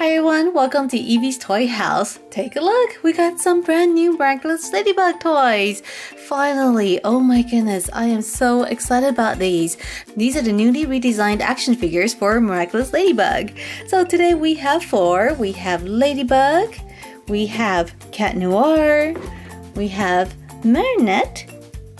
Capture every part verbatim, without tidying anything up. Hi everyone, welcome to Evie's Toy House. Take a look, we got some brand new Miraculous Ladybug toys. Finally, oh my goodness, I am so excited about these. These are the newly redesigned action figures for Miraculous Ladybug. So today we have four. We have Ladybug, we have Cat Noir, we have Marinette,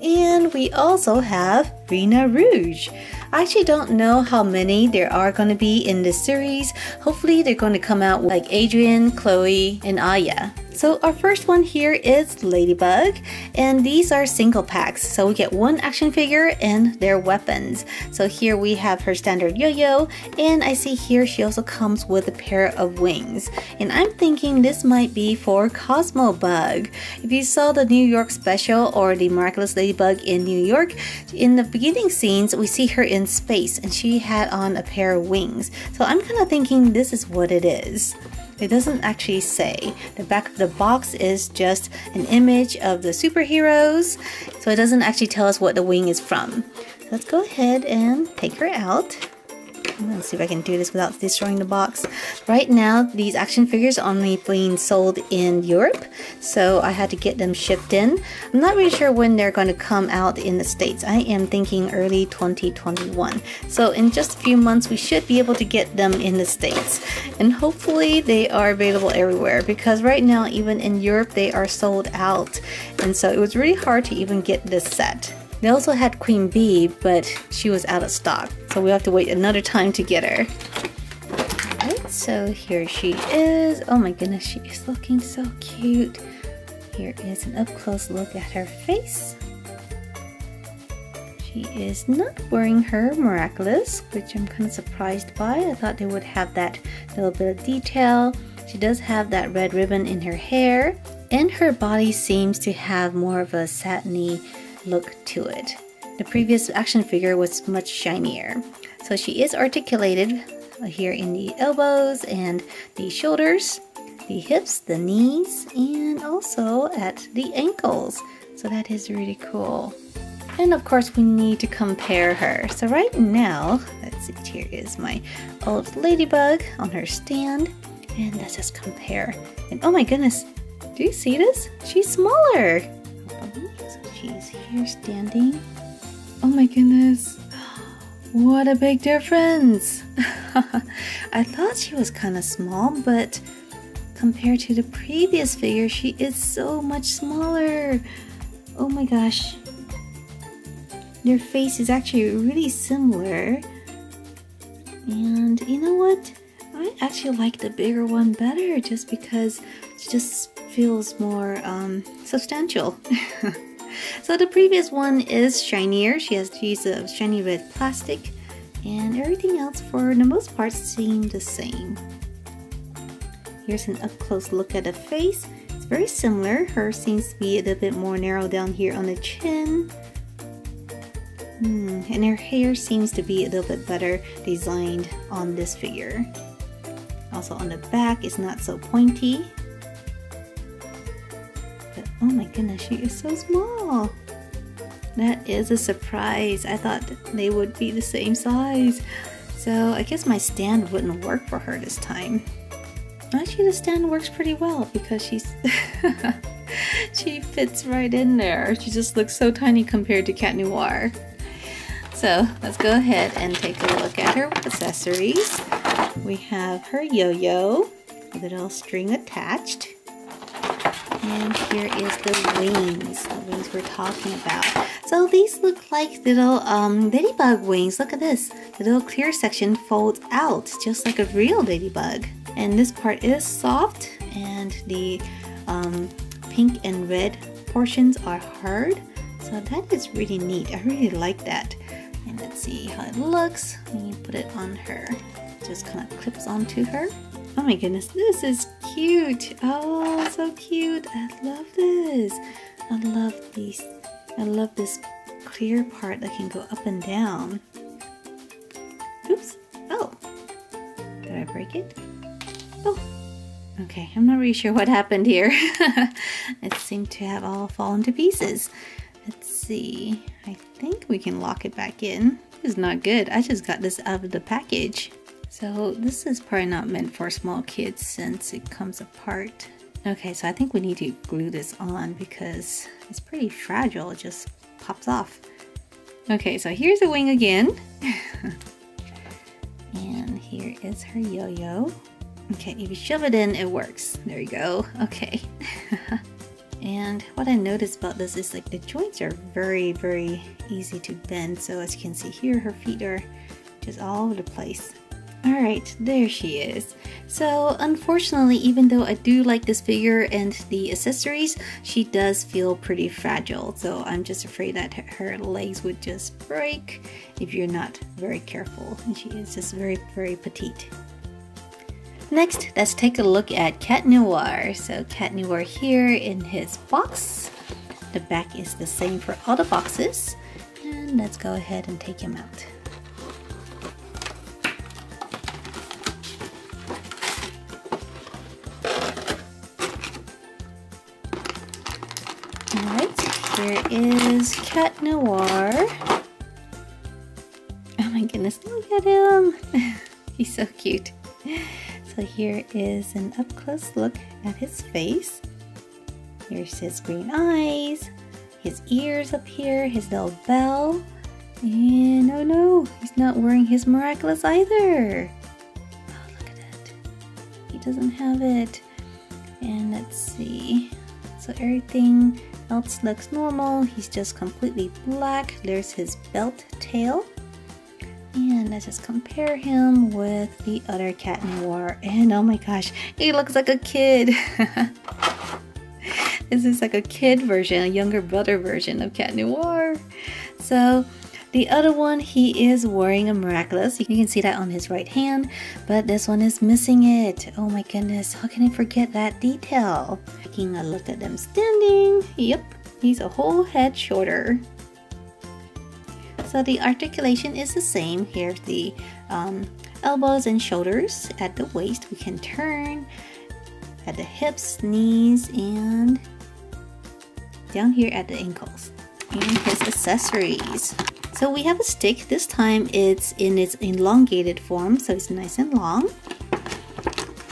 and we also have Rena Rouge. I actually don't know how many there are going to be in this series. Hopefully they're going to come out like Adrian, Chloe, and Aya. So our first one here is Ladybug, and these are single packs. So we get one action figure and their weapons. So here we have her standard yo-yo, and I see here she also comes with a pair of wings. And I'm thinking this might be for Cosmobug. If you saw the New York special or the Miraculous Ladybug in New York, in the beginning scenes we see her in space and she had on a pair of wings. So I'm kind of thinking this is what it is. It doesn't actually say. The back of the box is just an image of the superheroes, so it doesn't actually tell us what the wing is from. Let's go ahead and take her out. Let's see if I can do this without destroying the box. Right now, these action figures are only being sold in Europe, so I had to get them shipped in. I'm not really sure when they're going to come out in the States. I am thinking early twenty twenty-one. So in just a few months, we should be able to get them in the States. And hopefully they are available everywhere, because right now, even in Europe, they are sold out. And so it was really hard to even get this set. They also had Queen Bee, but she was out of stock, so we have to wait another time to get her. Alright, so here she is. Oh my goodness, she is looking so cute. Here is an up-close look at her face. She is not wearing her Miraculous, which I'm kind of surprised by. I thought they would have that little bit of detail. She does have that red ribbon in her hair, and her body seems to have more of a satiny look to it. The previous action figure was much shinier. So she is articulated here in the elbows and the shoulders, the hips, the knees, and also at the ankles. So that is really cool. And of course we need to compare her. So right now, let's see, here is my old Ladybug on her stand. And let's just compare. And oh my goodness, do you see this? She's smaller. She's here standing. Oh my goodness, what a big difference. I thought she was kind of small, but compared to the previous figure, she is so much smaller. Oh my gosh, their face is actually really similar. And you know what, I actually like the bigger one better, just because it just feels more um, substantial. So the previous one is shinier. She has she's a shiny red plastic, and everything else for the most part seems the same. Here's an up-close look at the face. It's very similar. Her seems to be a little bit more narrow down here on the chin. Hmm, and her hair seems to be a little bit better designed on this figure. Also on the back, it's not so pointy. Oh my goodness, she is so small. That is a surprise. I thought they would be the same size. So I guess my stand wouldn't work for her this time. Actually, the stand works pretty well because she's she fits right in there. She just looks so tiny compared to Cat Noir. So let's go ahead and take a look at her accessories. We have her yo-yo with a little string attached. And here is the wings, the wings we're talking about. So these look like little um, ladybug wings. Look at this. The little clear section folds out just like a real ladybug. And this part is soft, and the um, pink and red portions are hard. So that is really neat. I really like that. And let's see how it looks when you put it on her. It just kind of clips onto her. Oh my goodness, this is cute. Oh, so cute. I love this. I love these. I love this clear part that can go up and down. Oops. Oh. Did I break it? Oh. Okay, I'm not really sure what happened here. It seemed to have all fallen to pieces. Let's see. I think we can lock it back in. This is not good. I just got this out of the package. So this is probably not meant for small kids since it comes apart. Okay, so I think we need to glue this on because it's pretty fragile. It just pops off. Okay, so here's the wing again. And here is her yo-yo. Okay, if you shove it in, it works. There you go. Okay. And what I noticed about this is like the joints are very, very easy to bend. So as you can see here, her feet are just all over the place. Alright, there she is. So unfortunately, even though I do like this figure and the accessories, she does feel pretty fragile. So I'm just afraid that her legs would just break if you're not very careful. And she is just very, very petite. Next, let's take a look at Cat Noir. So Cat Noir here in his box. The back is the same for all the boxes. And let's go ahead and take him out. Alright, here is Cat Noir. Oh my goodness, look at him! He's so cute. So here is an up-close look at his face. Here's his green eyes, his ears up here, his little bell, and oh no, he's not wearing his Miraculous either. Oh, look at that. He doesn't have it. And let's see. So everything else looks normal. He's just completely black. There's his belt tail. And let's just compare him with the other Cat Noir. And oh my gosh, he looks like a kid. This is like a kid version, a younger brother version of Cat Noir. So the other one, he is wearing a Miraculous. You can see that on his right hand, but this one is missing it. Oh my goodness, how can I forget that detail? Taking a look at them standing. Yep, he's a whole head shorter. So the articulation is the same. Here's the um, elbows and shoulders. At the waist, we can turn. At the hips, knees, and down here at the ankles. And his accessories. So we have a stick. This time it's in its elongated form, so it's nice and long.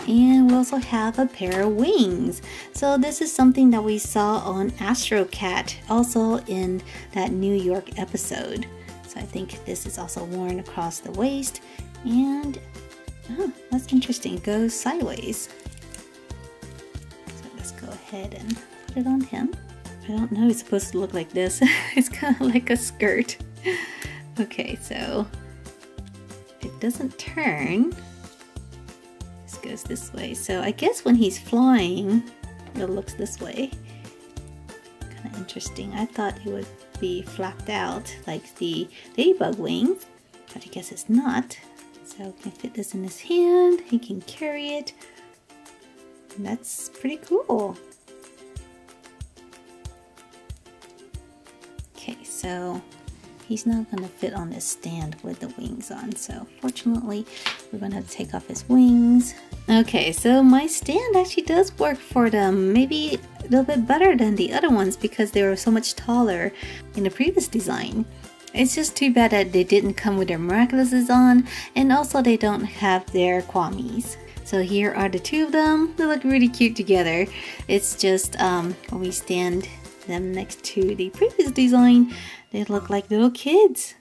And we also have a pair of wings. So this is something that we saw on AstroCat, also in that New York episode. So I think this is also worn across the waist, and oh, that's interesting, it goes sideways. So let's go ahead and put it on him. I don't know, it's supposed to look like this. It's kind of like a skirt. Okay, so it doesn't turn. This goes this way. So I guess when he's flying, it looks this way. Kind of interesting. I thought it would be flapped out like the ladybug wings, but I guess it's not. So I can fit this in his hand. He can carry it. And that's pretty cool. Okay, so he's not going to fit on this stand with the wings on. So fortunately, we're going to have to take off his wings. Okay, so my stand actually does work for them. Maybe a little bit better than the other ones because they were so much taller in the previous design. It's just too bad that they didn't come with their Miraculouses on. And also they don't have their Kwamis. So here are the two of them. They look really cute together. It's just um, when we stand them next to the previous design, they look like little kids.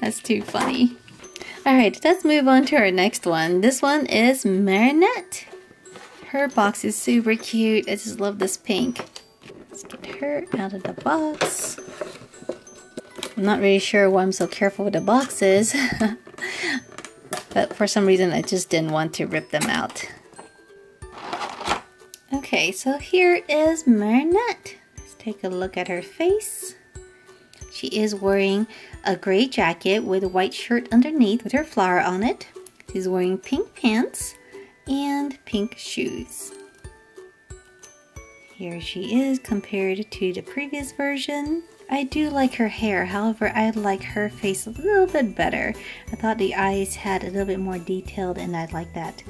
That's too funny. Alright, let's move on to our next one. This one is Marinette. Her box is super cute. I just love this pink. Let's get her out of the box. I'm not really sure why I'm so careful with the boxes. But for some reason, I just didn't want to rip them out. Okay, so here is Marinette. Take a look at her face. She is wearing a gray jacket with a white shirt underneath with her flower on it. She's wearing pink pants and pink shoes. Here she is compared to the previous version. I do like her hair, however, I like her face a little bit better. I thought the eyes had a little bit more detailed and I like that.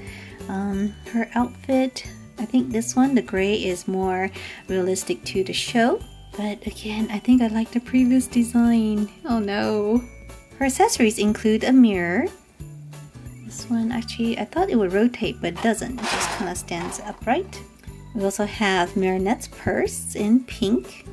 Um, her outfit, I think this one, the gray, is more realistic to the show. But again, I think I like the previous design. Oh no. Her accessories include a mirror, This one, actually, I thought it would rotate, but it doesn't. It just kind of stands upright. We also have Marinette's purse in pink.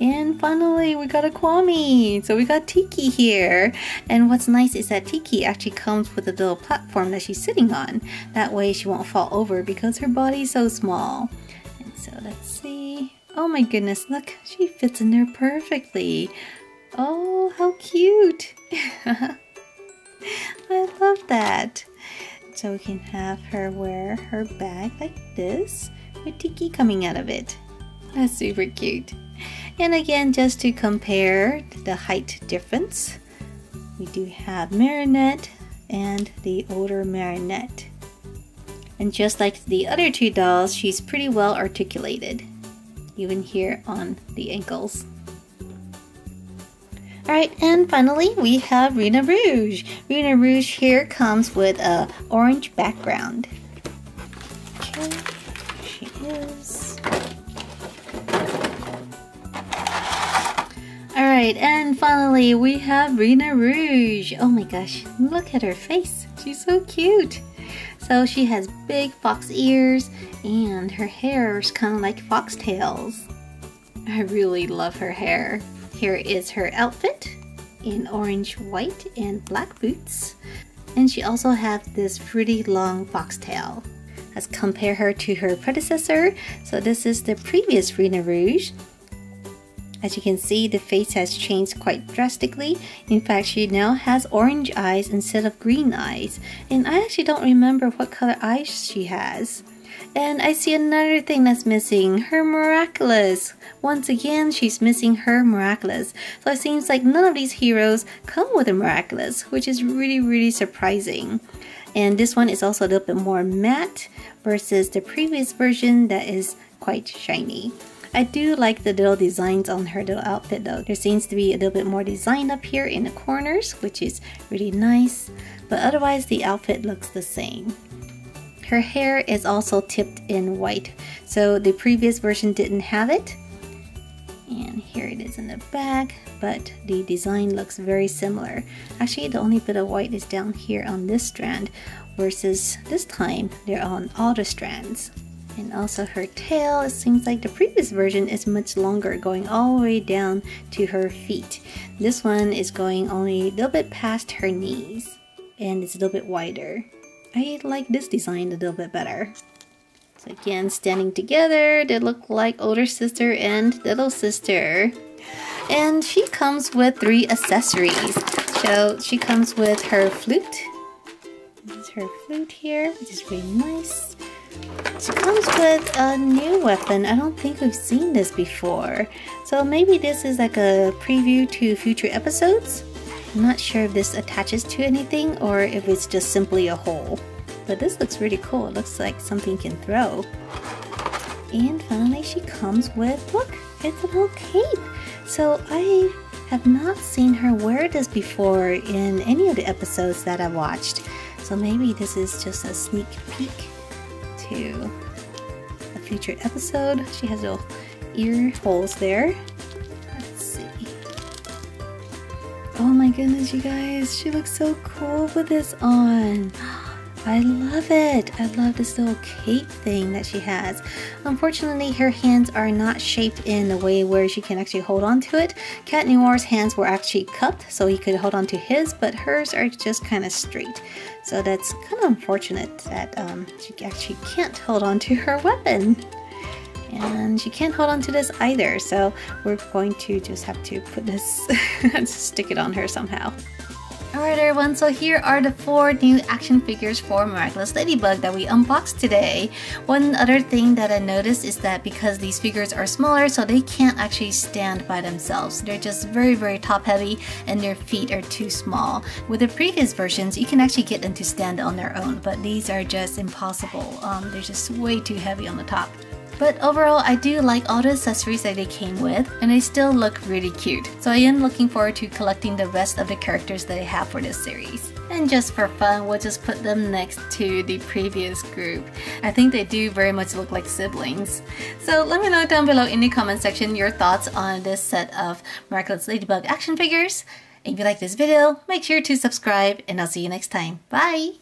And finally, we got a Kwami. So we got Tiki here. And what's nice is that Tiki actually comes with a little platform that she's sitting on. That way she won't fall over because her body's so small. And so let's see. Oh my goodness, look, she fits in there perfectly. Oh, how cute. I love that. So we can have her wear her bag like this with Tiki coming out of it. That's super cute. And again, just to compare the height difference, we do have Marinette and the older Marinette. And just like the other two dolls, she's pretty well articulated, even here on the ankles. Alright, and finally we have Rena Rouge. Rena Rouge here comes with an orange background. Okay, here she is. Alright, and finally we have Rena Rouge. Oh my gosh, look at her face. She's so cute. So she has big fox ears and her hair is kind of like foxtails. I really love her hair. Here is her outfit in orange, white, and black boots. And she also has this pretty long foxtail. Let's compare her to her predecessor. So this is the previous Rena Rouge. As you can see, the face has changed quite drastically. In fact, she now has orange eyes instead of green eyes. And I actually don't remember what color eyes she has. And I see another thing that's missing, her Miraculous. Once again, she's missing her Miraculous. So it seems like none of these heroes come with a Miraculous, which is really, really surprising. And this one is also a little bit more matte versus the previous version that is quite shiny. I do like the little designs on her little outfit though. There seems to be a little bit more design up here in the corners, which is really nice. But otherwise, the outfit looks the same. Her hair is also tipped in white, so the previous version didn't have it. And here it is in the back, but the design looks very similar. Actually, the only bit of white is down here on this strand, versus this time, they're on all the strands. And also her tail, it seems like the previous version is much longer, going all the way down to her feet. This one is going only a little bit past her knees, and it's a little bit wider. I like this design a little bit better. So again, standing together, they look like older sister and little sister. And she comes with three accessories. So she comes with her flute. This is her flute here, which is really nice. She comes with a new weapon. I don't think we've seen this before. So maybe this is like a preview to future episodes. I'm not sure if this attaches to anything or if it's just simply a hole. But this looks really cool. It looks like something you can throw. And finally she comes with, look, it's a little cape. So I have not seen her wear this before in any of the episodes that I watched. So maybe this is just a sneak peek to a future episode. She has little ear holes there. Oh my goodness, you guys, she looks so cool with this on. I love it. I love this little cape thing that she has. Unfortunately, her hands are not shaped in a way where she can actually hold on to it. Cat Noir's hands were actually cupped, so he could hold on to his, but hers are just kind of straight. So that's kind of unfortunate that um, she actually can't hold on to her weapon. And she can't hold on to this either, so we're going to just have to put this, stick it on her somehow. Alright everyone, so here are the four new action figures for Miraculous Ladybug that we unboxed today. One other thing that I noticed is that because these figures are smaller, so they can't actually stand by themselves. They're just very, very top heavy and their feet are too small. With the previous versions, you can actually get them to stand on their own, but these are just impossible. Um, they're just way too heavy on the top. But overall, I do like all the accessories that they came with, and they still look really cute. So I am looking forward to collecting the rest of the characters that I have for this series. And just for fun, we'll just put them next to the previous group. I think they do very much look like siblings. So let me know down below in the comment section your thoughts on this set of Miraculous Ladybug action figures. And if you like this video, make sure to subscribe, and I'll see you next time. Bye!